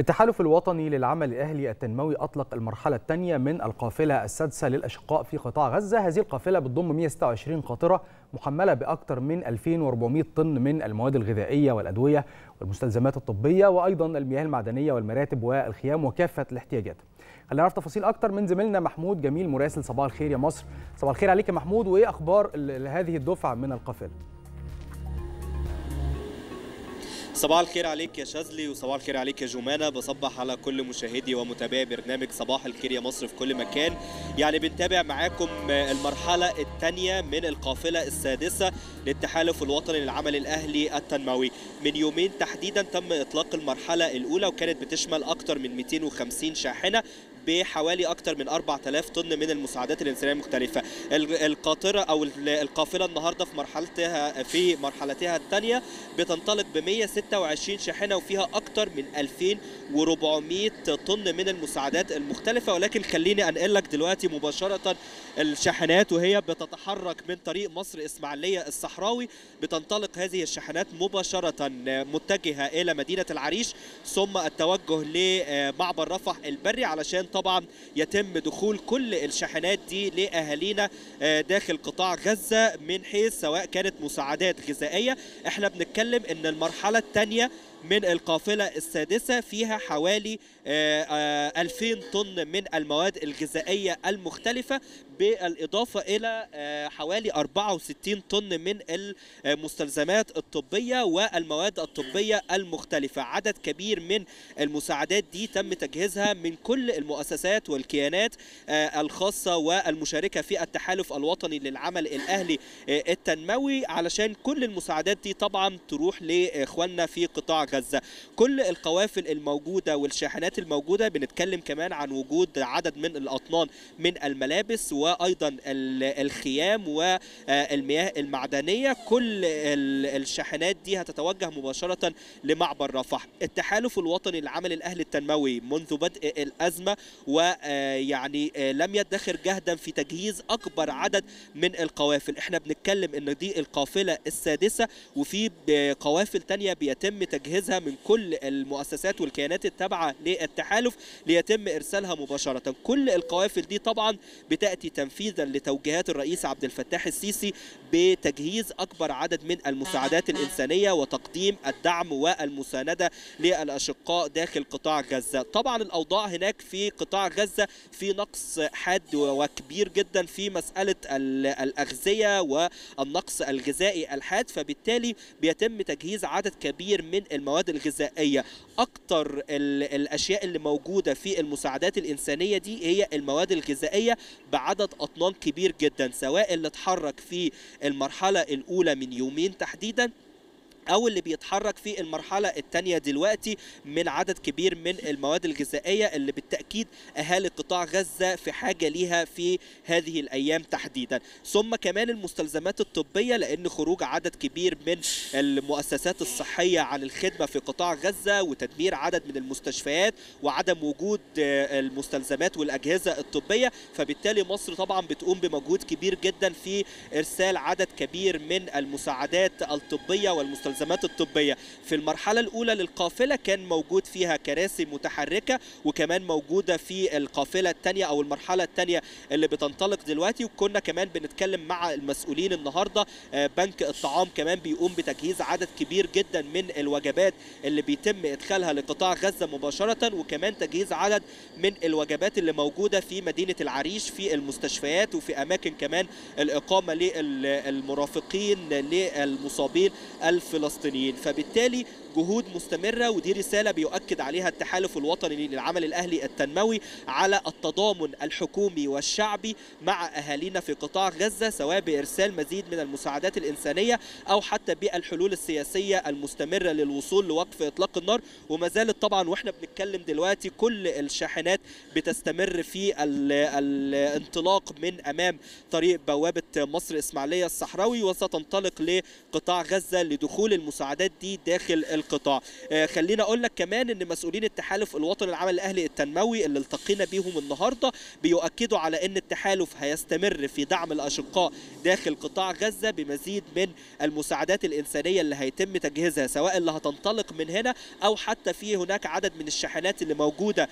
التحالف الوطني للعمل الأهلي التنموي أطلق المرحلة الثانية من القافلة السادسة للأشقاء في قطاع غزة. هذه القافلة بتضم 126 قاطرة محملة بأكثر من 2400 طن من المواد الغذائية والأدوية والمستلزمات الطبية وأيضا المياه المعدنية والمراتب والخيام وكافة الاحتياجات. خلينا نعرف تفاصيل أكثر من زميلنا محمود جميل مراسل صباح الخير يا مصر. صباح الخير عليك يا محمود، وإيه أخبار هذه الدفعة من القافلة؟ صباح الخير عليك يا شاذلي وصباح الخير عليك يا جومانا. بصبح على كل مشاهدي ومتابعي برنامج صباح الخير يا مصر في كل مكان. يعني بنتابع معاكم المرحلة الثانية من القافلة السادسة للتحالف الوطني للعمل الأهلي التنموي. من يومين تحديدا تم إطلاق المرحلة الأولى وكانت بتشمل أكثر من 250 شاحنة بحوالي أكثر من 4000 طن من المساعدات الإنسانية المختلفة. القاطرة أو القافلة النهاردة في مرحلتها الثانية بتنطلق ب 126 شاحنة وفيها أكثر من 2400 طن من المساعدات المختلفة. ولكن خليني أنقل لك دلوقتي مباشرة الشاحنات وهي بتتحرك من طريق مصر إسماعيلية الصحراوي. بتنطلق هذه الشاحنات مباشرة متجهة إلى مدينة العريش ثم التوجه لمعبر رفح البري علشان طبعا يتم دخول كل الشاحنات دي لأهالينا داخل قطاع غزة من حيث سواء كانت مساعدات غذائية. احنا بنتكلم ان المرحلة الثانية من القافلة السادسة فيها حوالي 2000 طن من المواد الغذائية المختلفة بالإضافة إلى حوالي 64 طن من المستلزمات الطبية والمواد الطبية المختلفة. عدد كبير من المساعدات دي تم تجهيزها من كل المؤسسات والكيانات الخاصة والمشاركة في التحالف الوطني للعمل الأهلي التنموي علشان كل المساعدات دي طبعا تروح لإخواننا في قطاع غزة. كل القوافل الموجودة والشاحنات الموجودة بنتكلم كمان عن وجود عدد من الأطنان من الملابس وأيضا الخيام والمياه المعدنية. كل الشاحنات دي هتتوجه مباشرة لمعبر رفح. التحالف الوطني للعمل الأهلي التنموي منذ بدء الأزمة ويعني لم يدخر جهدا في تجهيز أكبر عدد من القوافل. احنا بنتكلم ان دي القافلة السادسة وفي قوافل تانية بيتم تجهيزها من كل المؤسسات والكيانات التابعة للتحالف ليتم إرسالها مباشرة. كل القوافل دي طبعا بتأتي تنفيذا لتوجيهات الرئيس عبد الفتاح السيسي بتجهيز أكبر عدد من المساعدات الإنسانية وتقديم الدعم والمساندة للأشقاء داخل قطاع غزة. طبعا الأوضاع هناك في قطاع غزة في نقص حاد وكبير جدا في مسألة الأغذية والنقص الغذائي الحاد، فبالتالي بيتم تجهيز عدد كبير من المواد الغذائية. أكتر الأشياء اللي موجودة في المساعدات الإنسانية دي هي المواد الغذائية بعدد أطنان كبير جدا سواء اللي اتحرك في المرحلة الأولى من يومين تحديدا أو اللي بيتحرك في المرحلة الثانية دلوقتي من عدد كبير من المواد الغذائية اللي بالتأكيد أهالي قطاع غزة في حاجة ليها في هذه الأيام تحديدا. ثم كمان المستلزمات الطبية لأن خروج عدد كبير من المؤسسات الصحية عن الخدمة في قطاع غزة وتدمير عدد من المستشفيات وعدم وجود المستلزمات والأجهزة الطبية، فبالتالي مصر طبعا بتقوم بمجهود كبير جدا في إرسال عدد كبير من المساعدات الطبية والمستلزمات الطبية. في المرحلة الأولى للقافلة كان موجود فيها كراسي متحركة وكمان موجودة في القافلة الثانية أو المرحلة الثانية اللي بتنطلق دلوقتي. وكنا كمان بنتكلم مع المسؤولين النهاردة. بنك الطعام كمان بيقوم بتجهيز عدد كبير جدا من الوجبات اللي بيتم إدخالها لقطاع غزة مباشرة وكمان تجهيز عدد من الوجبات اللي موجودة في مدينة العريش في المستشفيات وفي أماكن كمان الإقامة للمرافقين للمصابين الفلسطينيين. فبالتالي جهود مستمرة ودي رسالة بيؤكد عليها التحالف الوطني للعمل الأهلي التنموي على التضامن الحكومي والشعبي مع أهالينا في قطاع غزة سواء بإرسال مزيد من المساعدات الإنسانية أو حتى بالحلول السياسية المستمرة للوصول لوقف إطلاق النار. وما زالت طبعا وإحنا بنتكلم دلوقتي كل الشاحنات بتستمر في الانطلاق من أمام طريق بوابة مصر إسماعيلية الصحراوي وستنطلق لقطاع غزة لدخول المساعدات دي داخل القطاع. خلينا اقول لك كمان ان مسؤولين التحالف الوطني للعمل الاهلي التنموي اللي التقينا بيهم النهارده بيؤكدوا على ان التحالف هيستمر في دعم الاشقاء داخل قطاع غزه بمزيد من المساعدات الانسانيه اللي هيتم تجهيزها، سواء اللي هتنطلق من هنا او حتى في هناك عدد من الشاحنات اللي موجوده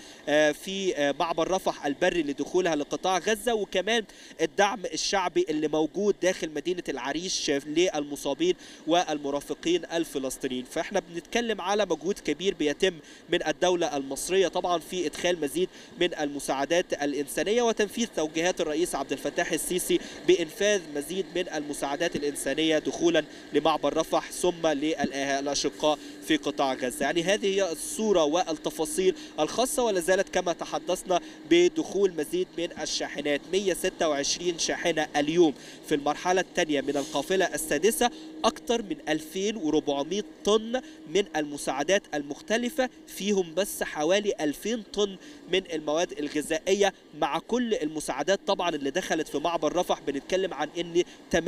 في معبر رفح البري لدخولها لقطاع غزه، وكمان الدعم الشعبي اللي موجود داخل مدينه العريش للمصابين والمرافقين الفلسطينيين. فاحنا بنتكلم على مجهود كبير بيتم من الدوله المصريه طبعا في ادخال مزيد من المساعدات الانسانيه وتنفيذ توجيهات الرئيس عبد الفتاح السيسي بانفاذ مزيد من المساعدات الانسانيه دخولا لمعبر رفح ثم للاشقاء في قطاع غزه. يعني هذه هي الصوره والتفاصيل الخاصه، ولا زالت كما تحدثنا بدخول مزيد من الشاحنات، 126 شاحنه اليوم في المرحله الثانيه من القافله السادسه، اكثر من 2400 طن من المساعدات المختلفه، فيهم بس حوالي 2000 طن من المواد الغذائيه مع كل المساعدات طبعا اللي دخلت في معبر رفح. بنتكلم عن ان 80%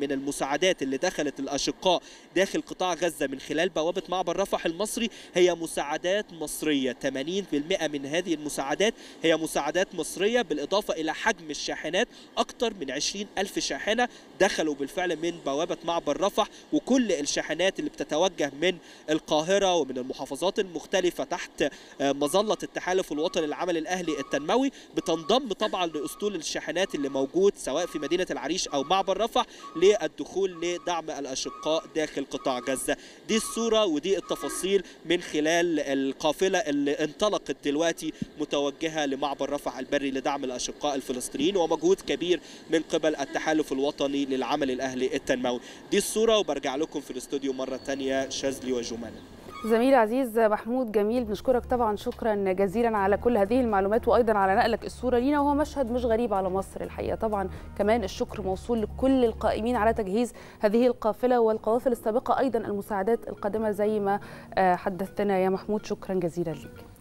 من المساعدات اللي دخلت الاشقاء داخل قطاع غزه من خلال بوابه معبر رفح المصري هي مساعدات مصريه، 80% من هذه المساعدات هي مساعدات مصريه، بالاضافه الى حجم الشاحنات اكثر من 20,000 شاحنه دخلوا بالفعل من بوابه معبر رفح، وكل الشاحنات اللي بتتوجه من القاهره ومن المحافظات المختلفه تحت مظله التحالف الوطني للعمل الاهلي التنموي بتنضم طبعا لاسطول الشاحنات اللي موجود سواء في مدينه العريش او معبر رفح للدخول لدعم الاشقاء داخل قطاع غزه. دي الصوره ودي التفاصيل من خلال القافله اللي انطلقت دلوقتي متوجهه لمعبر رفح البري لدعم الاشقاء الفلسطينيين، ومجهود كبير من قبل التحالف الوطني للعمل الاهلي التنموي. دي الصوره، وبرجع لكم في الاستوديو مره ثانيه شاذلي وجومانا. زميل عزيز محمود جميل، بنشكرك طبعا، شكرا جزيلا على كل هذه المعلومات وايضا على نقلك الصوره لينا، وهو مشهد مش غريب على مصر الحقيقه. طبعا كمان الشكر موصول لكل القائمين على تجهيز هذه القافله والقوافل السابقه، ايضا المساعدات القادمه زي ما حدثتنا يا محمود، شكرا جزيلا ليك.